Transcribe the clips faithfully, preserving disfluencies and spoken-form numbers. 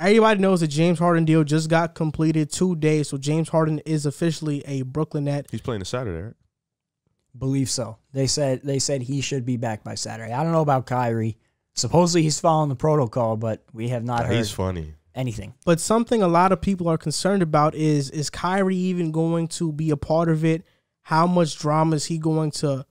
Everybody knows the James Harden deal just got completed today, so James Harden is officially a Brooklyn Net. He's playing this Saturday, right? Believe so. They said they said he should be back by Saturday. I don't know about Kyrie. Supposedly he's following the protocol, but we have not heard. He's funny. Anything. But something a lot of people are concerned about is, is Kyrie even going to be a part of it? How much drama is he going to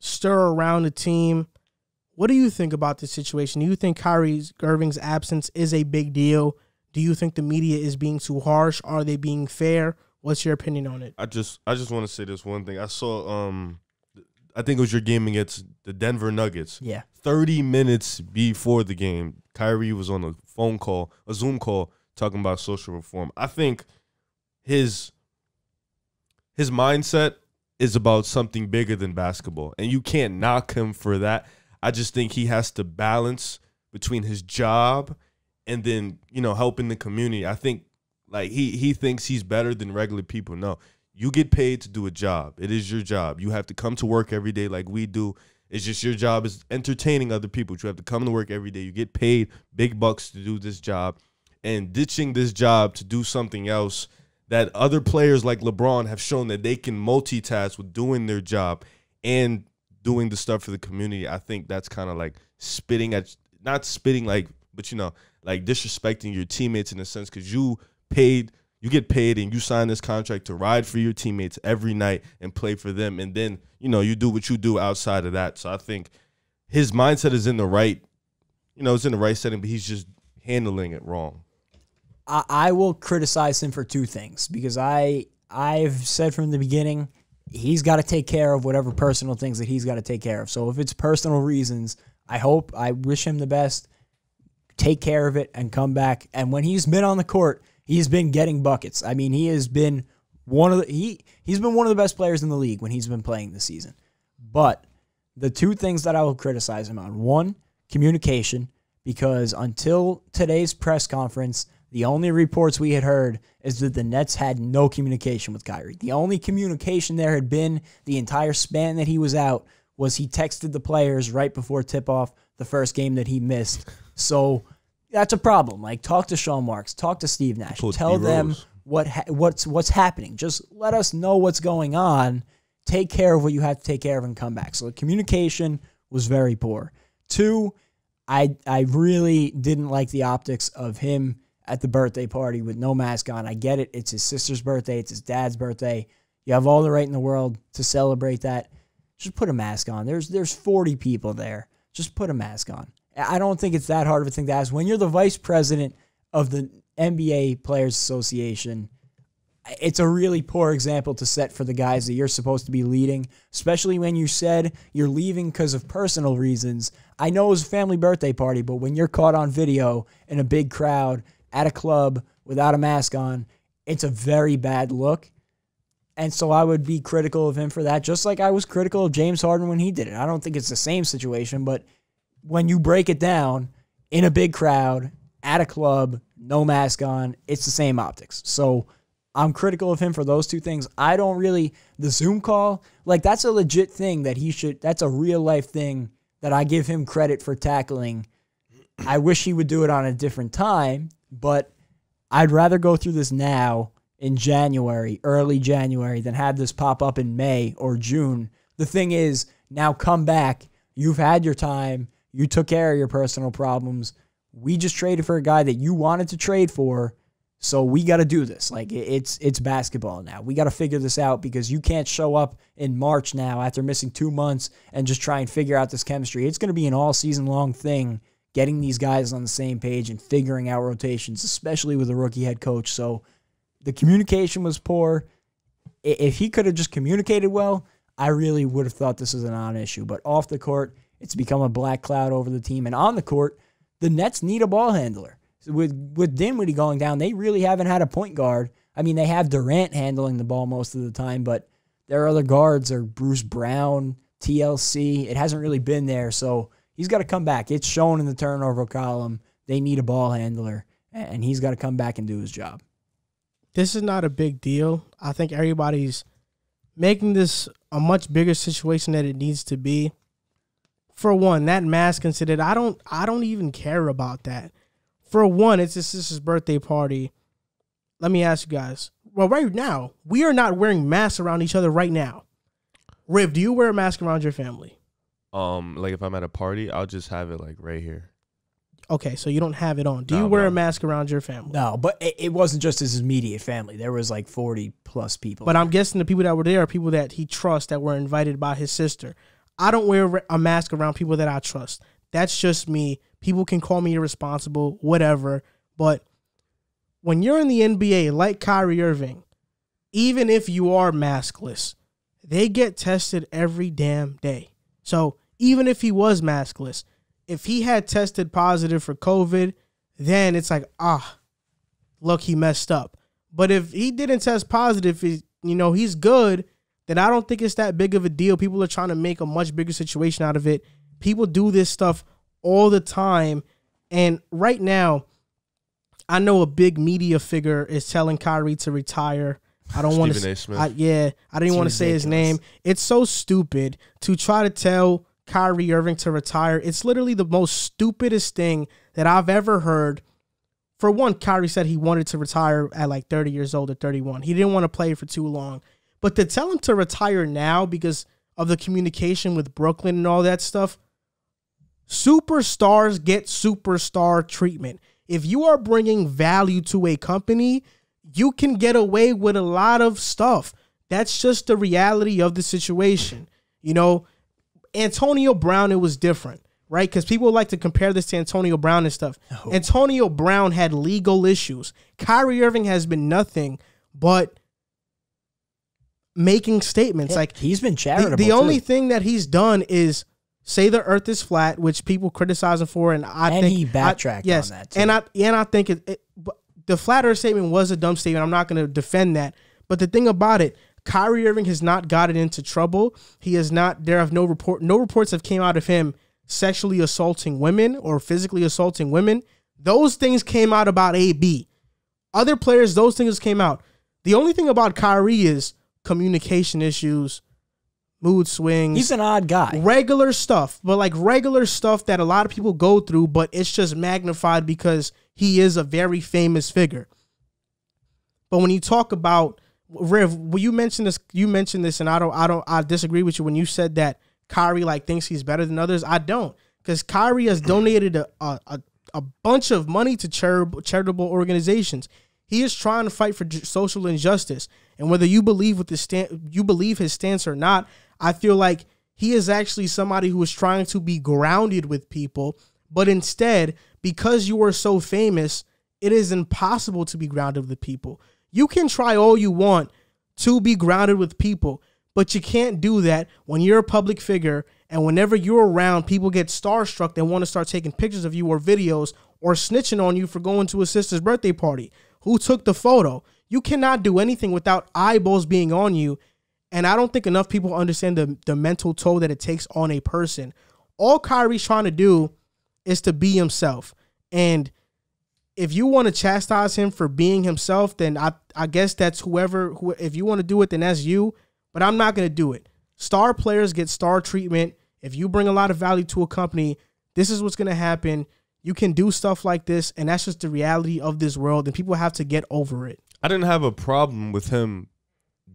stir around the team? What do you think about this situation? Do you think Kyrie Irving's absence is a big deal? Do you think the media is being too harsh? Are they being fair? What's your opinion on it? I just I just want to say this one thing. I saw, um, I think it was your game against the Denver Nuggets. Yeah. thirty minutes before the game, Kyrie was on a phone call, a Zoom call, talking about social reform. I think his his mindset is about something bigger than basketball, and you can't knock him for that. I just think he has to balance between his job and then, you know, helping the community. I think, like, he he thinks he's better than regular people. No, you get paid to do a job. It is your job. You have to come to work every day like we do. It's just your job is entertaining other people. You have to come to work every day. You get paid big bucks to do this job. And ditching this job to do something else that other players like LeBron have shown that they can multitask with doing their job and doing the stuff for the community, I think that's kind of like spitting at, not spitting like, but you know, like disrespecting your teammates in a sense, because you paid, you get paid and you sign this contract to ride for your teammates every night and play for them. And then, you know, you do what you do outside of that. So I think his mindset is in the right, you know, it's in the right setting, but he's just handling it wrong. I, I will criticize him for two things, because I, I've said from the beginning, he's got to take care of whatever personal things that he's got to take care of. So if it's personal reasons, I hope, I wish him the best, take care of it and come back. And when he's been on the court, he's been getting buckets. I mean, he has been one of the, he, he's been one of the best players in the league when he's been playing this season. But the two things that I will criticize him on, one, communication, because until today's press conference, the only reports we had heard is that the Nets had no communication with Kyrie. The only communication there had been the entire span that he was out was he texted the players right before tip-off the first game that he missed. So that's a problem. Like, talk to Sean Marks. Talk to Steve Nash. Tell them what ha what's, what's happening. Just let us know what's going on. Take care of what you have to take care of and come back. So the communication was very poor. Two, I, I really didn't like the optics of him at the birthday party with no mask on. I get it. It's his sister's birthday. It's his dad's birthday. You have all the right in the world to celebrate that. Just put a mask on. There's there's forty people there. Just put a mask on. I don't think it's that hard of a thing to ask. When you're the vice president of the N B A Players Association, it's a really poor example to set for the guys that you're supposed to be leading, especially when you said you're leaving because of personal reasons. I know it was a family birthday party, but when you're caught on video in a big crowd at a club without a mask on, it's a very bad look. And so I would be critical of him for that, just like I was critical of James Harden when he did it. I don't think it's the same situation, but when you break it down, in a big crowd, at a club, no mask on, it's the same optics. So I'm critical of him for those two things. I don't really, the Zoom call, like that's a legit thing that he should, that's a real life thing that I give him credit for tackling. I wish he would do it on a different time, but I'd rather go through this now in January, early January, than have this pop up in May or June. The thing is, now come back. You've had your time. You took care of your personal problems. We just traded for a guy that you wanted to trade for, so we got to do this. Like, it's it's basketball now. We got to figure this out, because you can't show up in March now after missing two months and just try and figure out this chemistry. It's going to be an all-season-long thing, getting these guys on the same page and figuring out rotations, especially with a rookie head coach. So the communication was poor. If he could have just communicated well, I really would have thought this was a non-issue. But off the court, it's become a black cloud over the team. And on the court, the Nets need a ball handler. So with, with Dinwiddie going down, they really haven't had a point guard. I mean, they have Durant handling the ball most of the time, but their other guards are Bruce Brown, T L C. It hasn't really been there, so he's got to come back. It's shown in the turnover column. They need a ball handler, and he's got to come back and do his job. This is not a big deal. I think everybody's making this a much bigger situation than it needs to be. For one, that mask incident, I don't, I don't even care about that. for one, it's his sister's birthday party. Let me ask you guys. Well, right now, we are not wearing masks around each other right now. Riv, do you wear a mask around your family? Um, like if I'm at a party, I'll just have it like right here. Okay, so you don't have it on. Do no, you wear no. a mask around your family? No, but it, it wasn't just his immediate family. There was like forty plus people. But I'm guessing the people that were there are people that he trusts that were invited by his sister. I don't wear a mask around people that I trust. That's just me. People can call me irresponsible, whatever. But when you're in the N B A, like Kyrie Irving, even if you are maskless, they get tested every damn day. So even if he was maskless, if he had tested positive for COVID, then it's like, ah, look, he messed up. But if he didn't test positive, you know, he's good, then I don't think it's that big of a deal. People are trying to make a much bigger situation out of it. People do this stuff all the time. And right now, I know a big media figure is telling Kyrie to retire. I don't want to Stephen A. Smith. I, yeah, I didn't want to say his name. It's so stupid to try to tell Kyrie Irving to retire. It's literally the most stupidest thing that I've ever heard. For one, Kyrie said he wanted to retire at like thirty years old or thirty-one. He didn't want to play for too long. But to tell him to retire now because of the communication with Brooklyn and all that stuff, superstars get superstar treatment. If you are bringing value to a company, you can get away with a lot of stuff. That's just the reality of the situation. You know, Antonio Brown, it was different, right? Because people like to compare this to Antonio Brown and stuff. No. Antonio Brown had legal issues. Kyrie Irving has been nothing but making statements. It, like he's been charitable. The, the only thing that he's done is say the earth is flat, which people criticize him for, and I and think he backtracked I, yes, on that. Too. And I and I think it, it, the flat earth statement was a dumb statement. I'm not going to defend that. But the thing about it, Kyrie Irving has not gotten into trouble. He has not, there have no report, no reports have came out of him sexually assaulting women or physically assaulting women. Those things came out about A B. Other players, those things came out. The only thing about Kyrie is communication issues, mood swings. He's an odd guy. Regular stuff, but like regular stuff that a lot of people go through, but it's just magnified because he is a very famous figure. But when you talk about Riv, well, you mentioned this. You mentioned this, and I don't. I don't. I disagree with you when you said that Kyrie like thinks he's better than others. I don't, because Kyrie has donated a, a a bunch of money to charitable organizations. He is trying to fight for social injustice, and whether you believe with the stand, you believe his stance or not, I feel like he is actually somebody who is trying to be grounded with people. But instead, because you are so famous, it is impossible to be grounded with people. You can try all you want to be grounded with people, but you can't do that when you're a public figure, and whenever you're around, people get starstruck. They want to start taking pictures of you or videos or snitching on you for going to a sister's birthday party. Who took the photo? You cannot do anything without eyeballs being on you, and I don't think enough people understand the, the mental toll that it takes on a person. All Kyrie's trying to do is to be himself, and if you want to chastise him for being himself, then I, I guess that's whoever, who, if you want to do it, then that's you. But I'm not going to do it. Star players get star treatment. If you bring a lot of value to a company, this is what's going to happen. You can do stuff like this, and that's just the reality of this world, and people have to get over it. I didn't have a problem with him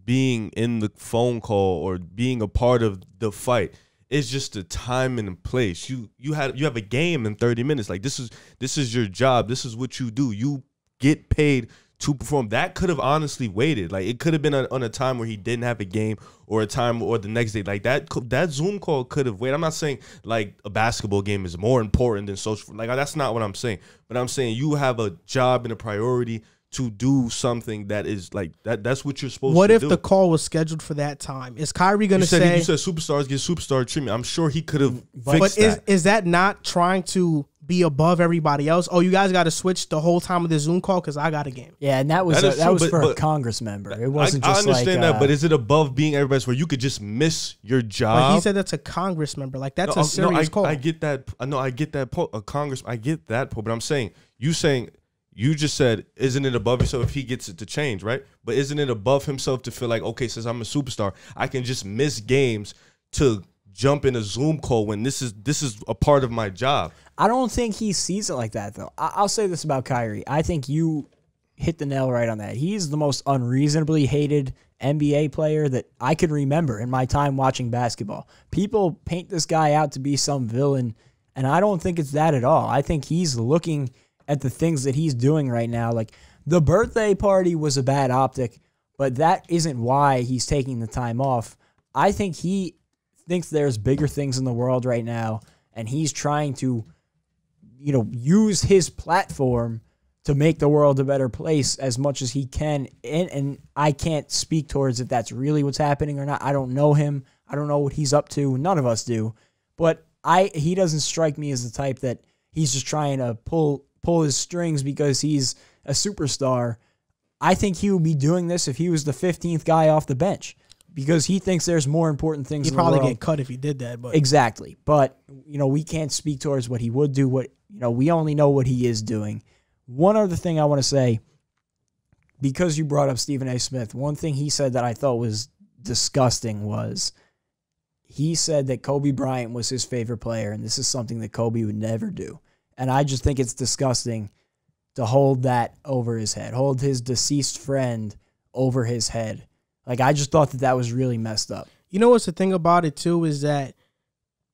being in the phone call or being a part of the fight. It's just the time and the place. You you had you have a game in thirty minutes. Like this is this is your job. This is what you do. You get paid to perform. That could have honestly waited. Like it could have been a, on a time where he didn't have a game or a time or the next day. Like that that Zoom call could have waited. I'm not saying like a basketball game is more important than social. Like that's not what I'm saying. But I'm saying you have a job and a priority to do something that is like that. That's what you're supposed what to do. What if the call was scheduled for that time? Is Kyrie going to say? He, you said superstars get superstar treatment. I'm sure he could have fixed but is, that. Is that not trying to be above everybody else? Oh, you guys got to switch the whole time of this Zoom call because I got a game. Yeah, and that was that, a, that true, was but, for but a Congress member. It wasn't. I, just I understand like, that, uh, but is it above being everybody's where you could just miss your job? But he said that's a Congress member. Like that's no, a serious no, I, call. I get that. No, I get that. A Congress. I get that. But I'm saying you saying. You just said, isn't it above yourself if he gets it to change, right? But isn't it above himself to feel like, okay, since I'm a superstar, I can just miss games to jump in a Zoom call when this is this is a part of my job. I don't think he sees it like that, though. I I'll say this about Kyrie. I think you hit the nail right on that. He's the most unreasonably hated N B A player that I can remember in my time watching basketball. People paint this guy out to be some villain, and I don't think it's that at all. I think he's looking at the things that he's doing right now. Like, the birthday party was a bad optic, but that isn't why he's taking the time off. I think he thinks there's bigger things in the world right now, and he's trying to, you know, use his platform to make the world a better place as much as he can. And, and I can't speak towards if that's really what's happening or not. I don't know him. I don't know what he's up to. None of us do. But I he doesn't strike me as the type that he's just trying to pull, pull his strings because he's a superstar. I think he would be doing this if he was the fifteenth guy off the bench, because he thinks there's more important things in the world. He'd probably get cut if he did that. But. Exactly. But, you know, we can't speak towards what he would do. What you know, we only know what he is doing. One other thing I want to say, because you brought up Stephen A. Smith, one thing he said that I thought was disgusting was he said that Kobe Bryant was his favorite player, and this is something that Kobe would never do. And I just think it's disgusting to hold that over his head, hold his deceased friend over his head. Like, I just thought that that was really messed up. You know what's the thing about it, too, is that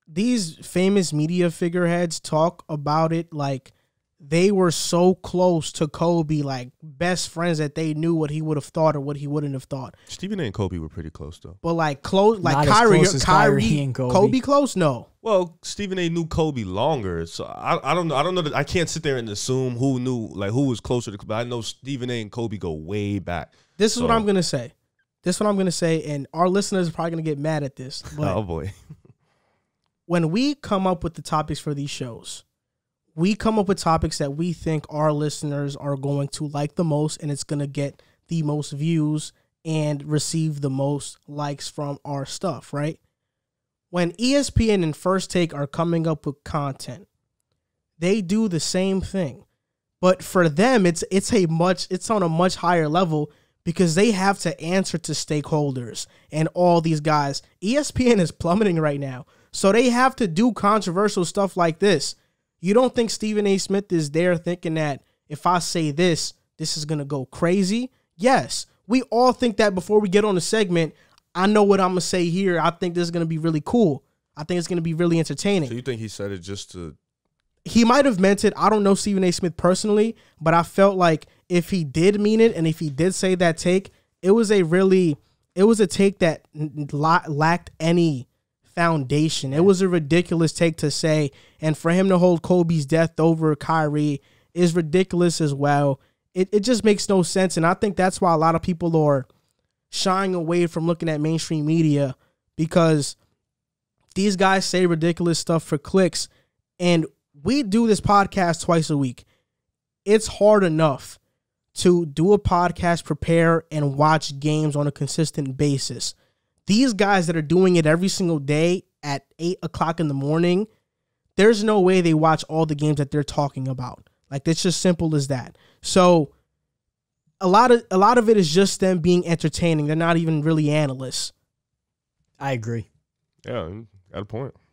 these famous media figureheads talk about it like they were so close to Kobe, like best friends, that they knew what he would have thought or what he wouldn't have thought. Stephen A. and Kobe were pretty close, though. But like close, like Not Kyrie, as close as Kyrie, Kyrie and Kobe. Kobe close, no. Well, Stephen A. knew Kobe longer, so I, I don't know. I don't know. That, I can't sit there and assume who knew, like who was closer to. But I know Stephen A. and Kobe go way back. This so. is what I'm gonna say. This is what I'm gonna say, and our listeners are probably gonna get mad at this. But oh boy! When we come up with the topics for these shows, we come up with topics that we think our listeners are going to like the most, and it's going to get the most views and receive the most likes from our stuff, right? When E S P N and First Take are coming up with content, they do the same thing. But for them, it's it's a much it's on a much higher level because they have to answer to stakeholders and all these guys. E S P N is plummeting right now, so they have to do controversial stuff like this. You don't think Stephen A. Smith is there thinking that if I say this, this is going to go crazy? Yes. We all think that before we get on the segment. I know what I'm going to say here. I think this is going to be really cool. I think it's going to be really entertaining. So you think he said it just to... He might have meant it. I don't know Stephen A. Smith personally, but I felt like if he did mean it and if he did say that take, it was a really... It was a take that lacked any... foundation. It was a ridiculous take to say, and for him to hold Kobe's death over Kyrie is ridiculous as well. It, it just makes no sense, and I think that's why a lot of people are shying away from looking at mainstream media, because these guys say ridiculous stuff for clicks, and we do this podcast twice a week. It's hard enough to do a podcast, prepare, and watch games on a consistent basis. These guys that are doing it every single day at eight o'clock in the morning, there's no way they watch all the games that they're talking about. Like, it's just simple as that. So a lot of a lot of it is just them being entertaining. They're not even really analysts. I agree. Yeah, got a point.